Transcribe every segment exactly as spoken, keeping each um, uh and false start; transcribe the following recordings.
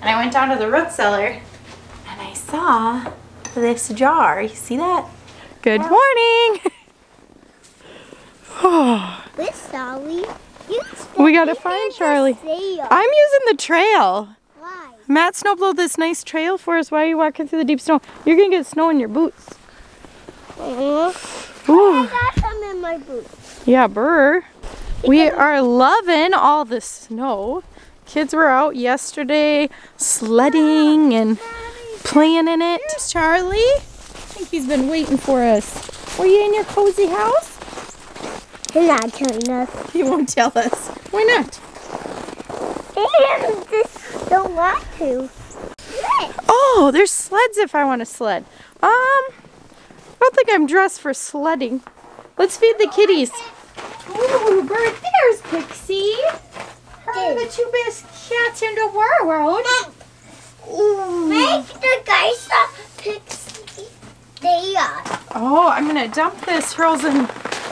And I went down to the root cellar and I saw this jar. You see that? Good wow. morning. Oh. This Charlie. We gotta find Charlie. I'm using the trail. Why? Matt snowblowed this nice trail for us. Why are you walking through the deep snow? You're gonna get snow in your boots. Mm-hmm. Ooh. I got some in my boots. Yeah, burr. We are loving all the snow. Kids were out yesterday sledding and playing in it. Here's Charlie. I think he's been waiting for us. Were you in your cozy house? He's not telling us. He won't tell us. Why not? They just don't want to. Oh, there's sleds if I want to sled. Um, I don't think I'm dressed for sledding. Let's feed the kitties. Ooh, bird, there's Pixie. Her the two best cats in the world. Ooh. Make the guys up, Pixie. They are. Oh, I'm going to dump this frozen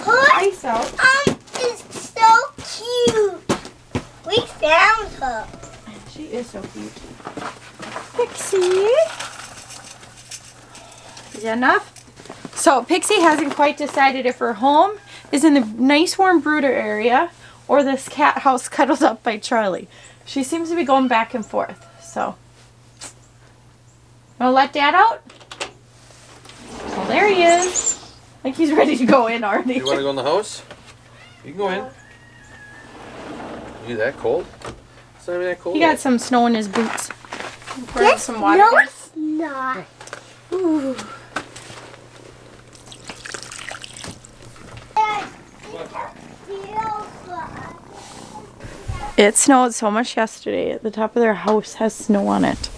ice out. Um, it's so cute. We found her. She is so cute. Pixie. Is that enough? So Pixie hasn't quite decided if her home is in the nice warm brooder area or this cat house cuddled up by Charlie. She seems to be going back and forth. So, wanna let Dad out? Well, there he is. I think he's ready to go in already. You wanna go in the house? You can go in. You that cold? It's not even that cold. He got some snow in his boots. Pour some water. No, it's not. Ooh. It snowed so much yesterday. The top of their house has snow on it.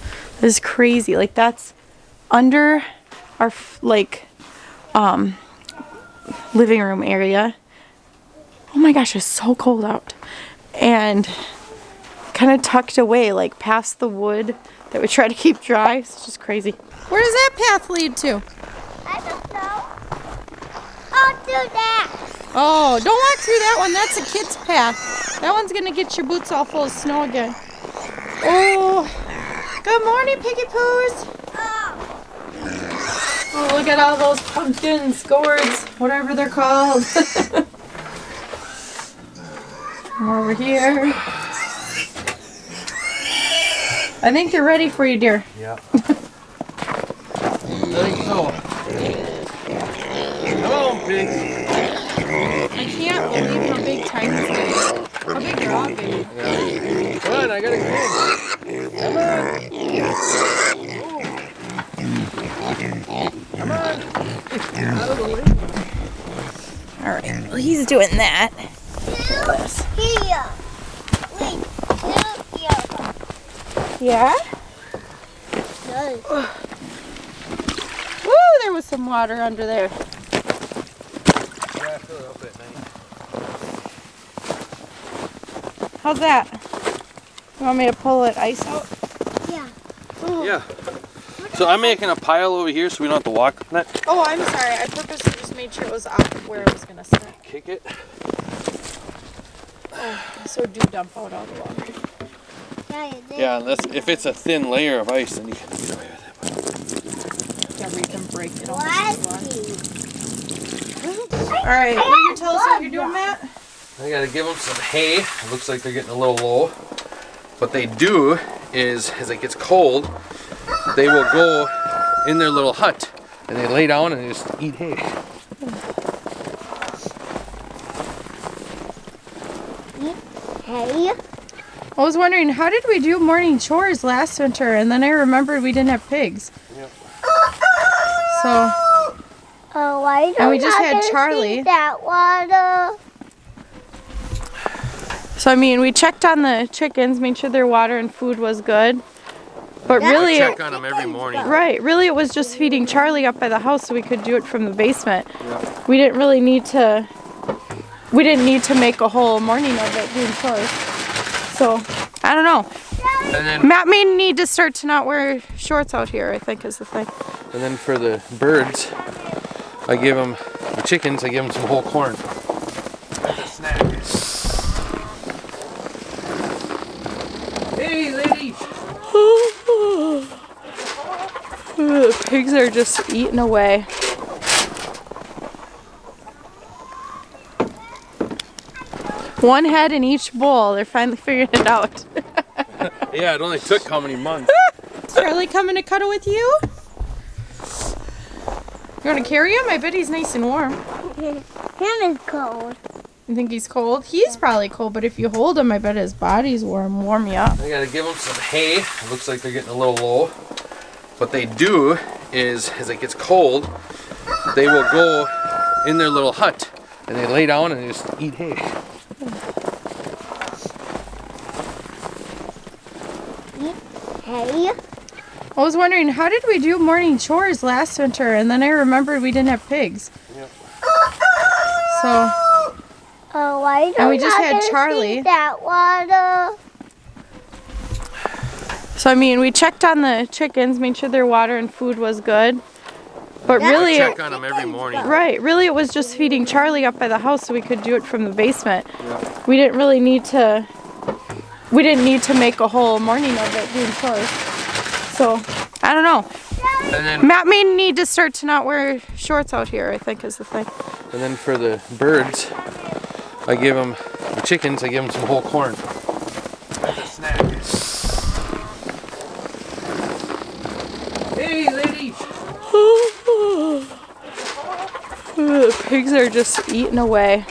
This is crazy. Like that's under our like um, living room area. Oh my gosh, it's so cold out. And kind of tucked away like past the wood that we try to keep dry. It's just crazy. Where does that path lead to? I don't know. I'll do that. Oh, don't walk through that one. That's a kid's path. That one's going to get your boots all full of snow again. Oh, good morning, Piggy Poos. Oh, look at all those pumpkins, gourds, whatever they're called. Over here. I think they're ready for you, dear. Yeah. I think so. Hello, Piggy. I can't believe how big Tiger's getting. How big you're off, baby. Yeah. Come on, I gotta go. Come on. Oh. Come on. Out of the way. Alright, well, he's doing that. Here. Yeah? Nice. Woo, there was some water under there. How's that? You want me to pull it ice out? Yeah. Ooh. Yeah. So I'm making a pile over here so we don't have to walk on it. Oh, I'm sorry. I purposely just made sure it was off where it was going to sit. Kick it. Oh, so do dump out all the water. Yeah, yeah unless, if it's a thin layer of ice, then you can get away with it. Yeah, we can break it all. Alright, what can you tell us what you're doing, Matt? I gotta give them some hay. It looks like they're getting a little low. What they do is, as it gets cold, they will go in their little hut and they lay down and they just eat hay. Hay? I was wondering, how did we do morning chores last winter? And then I remembered we didn't have pigs. Yep. So. Oh, why don't and we just had Charlie. That water. So I mean, we checked on the chickens, made sure their water and food was good, but yeah, really, I check on them every morning. Right? Really, it was just feeding Charlie up by the house, so we could do it from the basement. Yeah. We didn't really need to. We didn't need to make a whole morning of it doing chores. So I don't know. And then, Matt may need to start to not wear shorts out here. I think is the thing. And then for the birds, I give them the chickens. I give them some whole corn. That's a snack. Hey, ladies! pigs are just eating away. One head in each bowl. They're finally figuring it out. Yeah, it only took how many months? Charlie coming to cuddle with you? You want to carry him? I bet he's nice and warm. Him is cold. You think he's cold? He's probably cold, but if you hold him, I bet his body's warm. Warm you up. I gotta give him some hay. It looks like they're getting a little low. What they do is, as it gets cold, they will go in their little hut and they lay down and just eat hay. Hey. I was wondering, how did we do morning chores last winter? And then I remembered we didn't have pigs. Yep. So, uh, why don't and we just I had Charlie. That water? So I mean, we checked on the chickens, made sure their water and food was good. But yeah, really, I check on them every morning. Right, really it was just feeding Charlie up by the house so we could do it from the basement. Yeah. We didn't really need to, we didn't need to make a whole morning of it doing chores. So, I don't know. And then, Matt may need to start to not wear shorts out here, I think is the thing. And then for the birds, I give them, the chickens, I give them some whole corn. That's a snack. Hey, lady! The pigs are just eating away.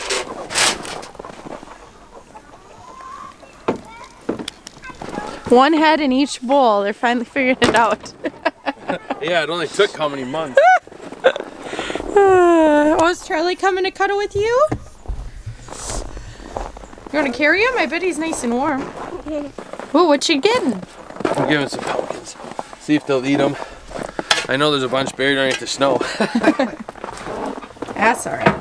One head in each bowl. They're finally figuring it out. Yeah, it only took how many months? uh, oh, is Charlie coming to cuddle with you? You want to carry him? I bet he's nice and warm. Ooh, what you getting? I'm giving some pumpkins. See if they'll eat them. I know there's a bunch buried underneath the snow. That's alright.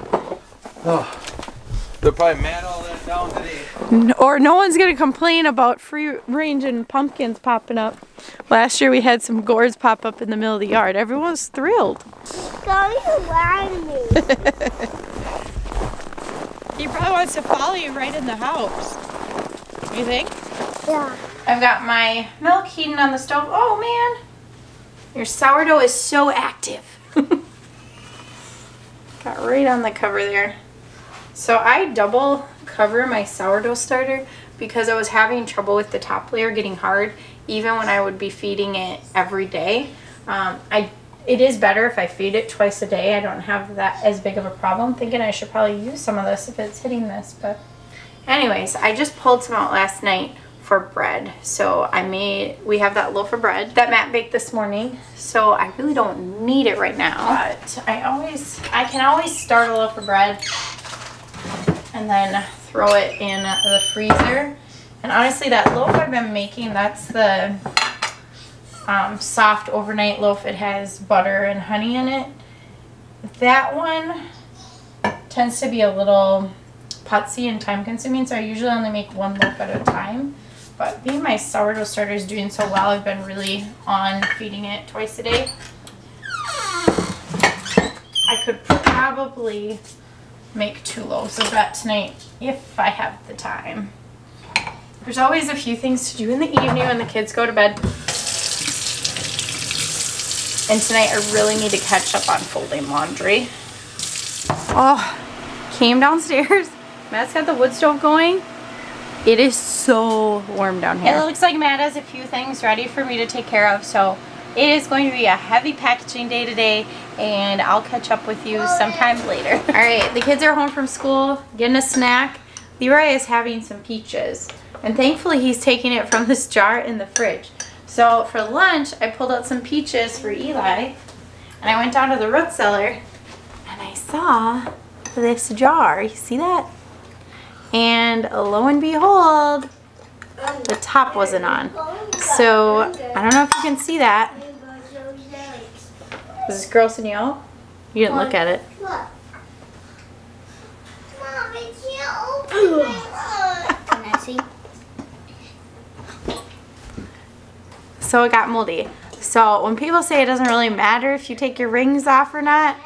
Oh, they're probably mad all that down today. No, or no one's going to complain about free range and pumpkins popping up. Last year we had some gourds pop up in the middle of the yard. Everyone was thrilled. He's going to ride me. He probably wants to follow you right in the house. You think? Yeah. I've got my milk heating on the stove. Oh man, your sourdough is so active. Got right on the cover there. So I double cover my sourdough starter because I was having trouble with the top layer getting hard even when I would be feeding it every day. Um, I it is better if I feed it twice a day. I don't have that as big of a problem. Thinking I should probably use some of this if it's hitting this, but anyways, I just pulled some out last night for bread. So I made, we have that loaf of bread that Matt baked this morning. So I really don't need it right now. But I always, I can always start a loaf of bread and then throw it in the freezer. And honestly, that loaf I've been making, that's the um, soft overnight loaf. It has butter and honey in it. That one tends to be a little putsy and time consuming, so I usually only make one loaf at a time. But being my sourdough starter is doing so well, I've been really on feeding it twice a day. I could probably make two loaves of that tonight if I have the time. There's always a few things to do in the evening when the kids go to bed. And tonight I really need to catch up on folding laundry. Oh, came downstairs. Matt's got the wood stove going. It is so warm down here. It looks like Matt has a few things ready for me to take care of, so it is going to be a heavy packaging day today, and I'll catch up with you sometime later. All right, the kids are home from school, getting a snack. Leroy is having some peaches, and thankfully he's taking it from this jar in the fridge. So for lunch, I pulled out some peaches for Eli, and I went down to the root cellar, and I saw this jar. You see that? And lo and behold, the top wasn't on. So I don't know if you can see that. Is this grossing you out? You didn't look at it. Look. Mom, I can't open my eyes. Can I see? So it got moldy. So when people say it doesn't really matter if you take your rings off or not,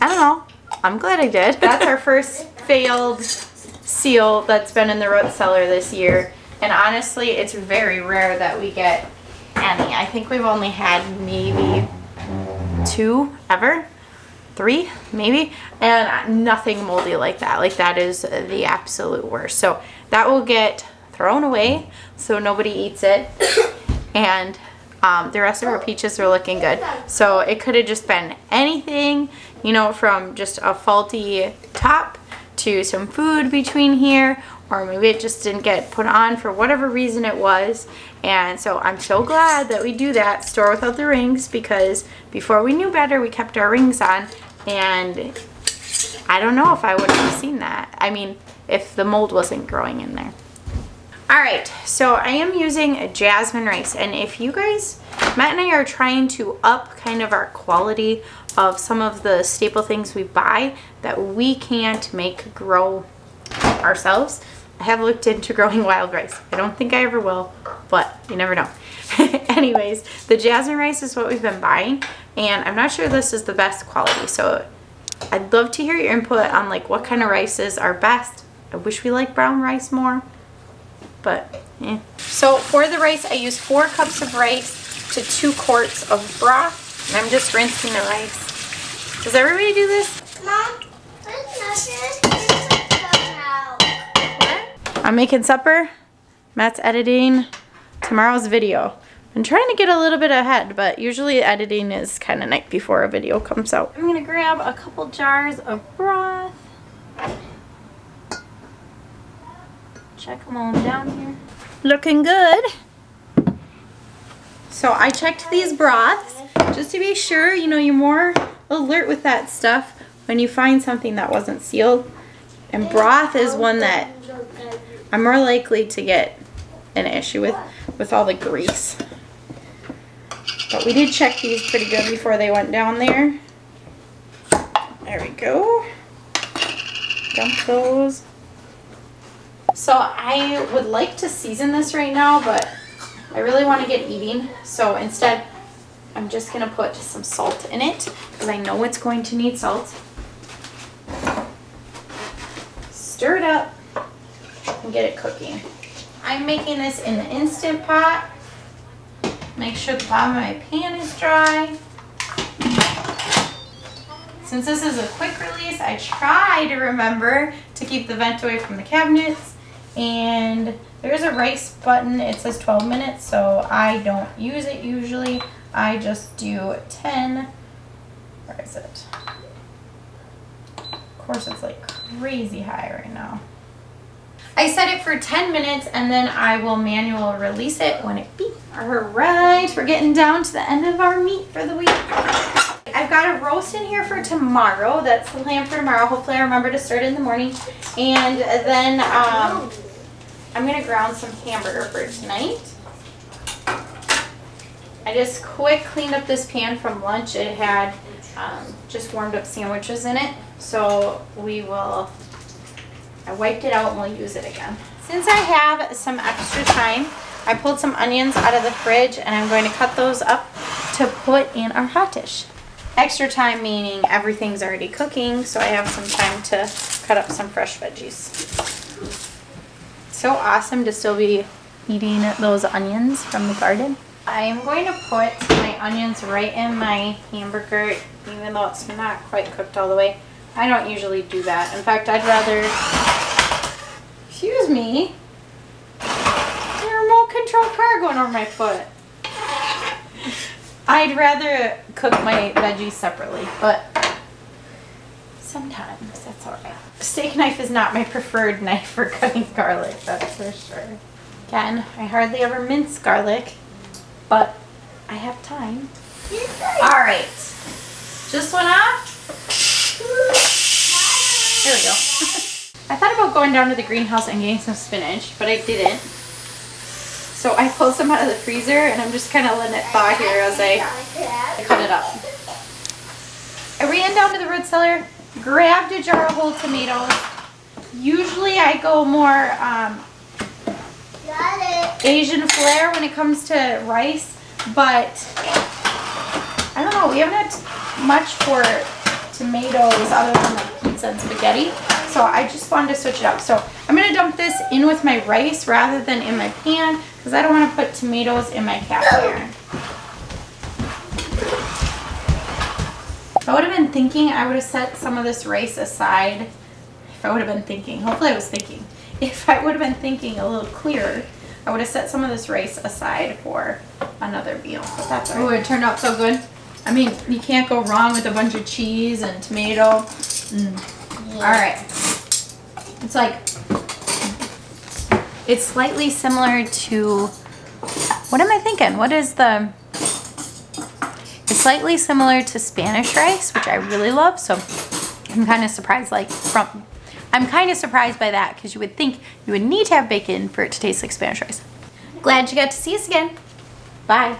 I don't know. I'm glad I did. That's our first failed seal that's been in the root cellar this year. And honestly, it's very rare that we get any. I think we've only had maybe two ever, three maybe, and nothing moldy like that. Like, that is the absolute worst. So that will get thrown away so nobody eats it. And um, the rest of our peaches are looking good. So it could have just been anything, you know, from just a faulty top to some food between here, or maybe it just didn't get put on for whatever reason it was. And so I'm so glad that we do that store without the rings, because before we knew better, we kept our rings on, and I don't know if I would have seen that. I mean, if the mold wasn't growing in there. All right, so I am using jasmine rice, and if you guys, Matt and I are trying to up kind of our quality of some of the staple things we buy that we can't make grow ourselves. I have looked into growing wild rice. I don't think I ever will, but you never know. Anyways, the jasmine rice is what we've been buying, and I'm not sure this is the best quality, so I'd love to hear your input on like what kind of rices are best. I wish we liked brown rice more, but eh. So for the rice, I use four cups of rice to two quarts of broth, and I'm just rinsing the rice. Does everybody do this? Mom, there's nothing. I'm making supper, Matt's editing tomorrow's video. I'm trying to get a little bit ahead, but usually editing is kind of night before a video comes out. I'm gonna grab a couple jars of broth. Check them all down here. Looking good. So I checked these broths just to be sure, you know, you're more alert with that stuff when you find something that wasn't sealed. And broth is one that I'm more likely to get an issue with, with all the grease. But we did check these pretty good before they went down there. There we go. Dump those. So I would like to season this right now, but I really want to get eating. So instead, I'm just going to put some salt in it, because I know it's going to need salt. Stir it up and get it cooking. I'm making this in the Instant Pot. Make sure the bottom of my pan is dry. Since this is a quick release, I try to remember to keep the vent away from the cabinets. And there is a rice button. It says twelve minutes, so I don't use it usually. I just do ten. Where is it? Of course, it's like crazy high right now. I set it for ten minutes, and then I will manual release it when it beeps. Alright, we're getting down to the end of our meat for the week. I've got a roast in here for tomorrow. That's the plan for tomorrow. Hopefully I remember to start it in the morning. And then um, I'm going to ground some hamburger for tonight. I just quick cleaned up this pan from lunch. It had um, just warmed up sandwiches in it. So we will... I wiped it out and we'll use it again. Since I have some extra time, I pulled some onions out of the fridge, and I'm going to cut those up to put in our hot dish. Extra time meaning everything's already cooking, so I have some time to cut up some fresh veggies. So awesome to still be eating those onions from the garden. I am going to put my onions right in my hamburger, even though it's not quite cooked all the way. I don't usually do that. In fact, I'd rather... Excuse me. There's a remote control car going over my foot. I'd rather cook my veggies separately, but sometimes that's alright. Steak knife is not my preferred knife for cutting garlic, that's for sure. Again, I hardly ever mince garlic, but I have time. Alright. Just went off. There we go. I thought about going down to the greenhouse and getting some spinach, but I didn't. So I pulled some out of the freezer, and I'm just kind of letting it thaw here as I, I cut it up. I ran down to the root cellar, grabbed a jar of whole tomatoes. Usually I go more um, Asian flair when it comes to rice, but I don't know, we haven't had much for tomatoes other than like pizza and spaghetti, so I just wanted to switch it up. So I'm going to dump this in with my rice rather than in my pan because I don't want to put tomatoes in my cast iron. If I would have been thinking, I would have set some of this rice aside. If I would have been thinking, hopefully I was thinking. If I would have been thinking a little clearer, I would have set some of this rice aside for another meal. But that's all right. Ooh, it turned out so good. I mean, you can't go wrong with a bunch of cheese and tomato. Mm. Yeah. All right. It's like, it's slightly similar to, what am I thinking? What is the, it's slightly similar to Spanish rice, which I really love. So I'm kind of surprised, like from, I'm kind of surprised by that because you would think you would need to have bacon for it to taste like Spanish rice. Glad you got to see us again. Bye.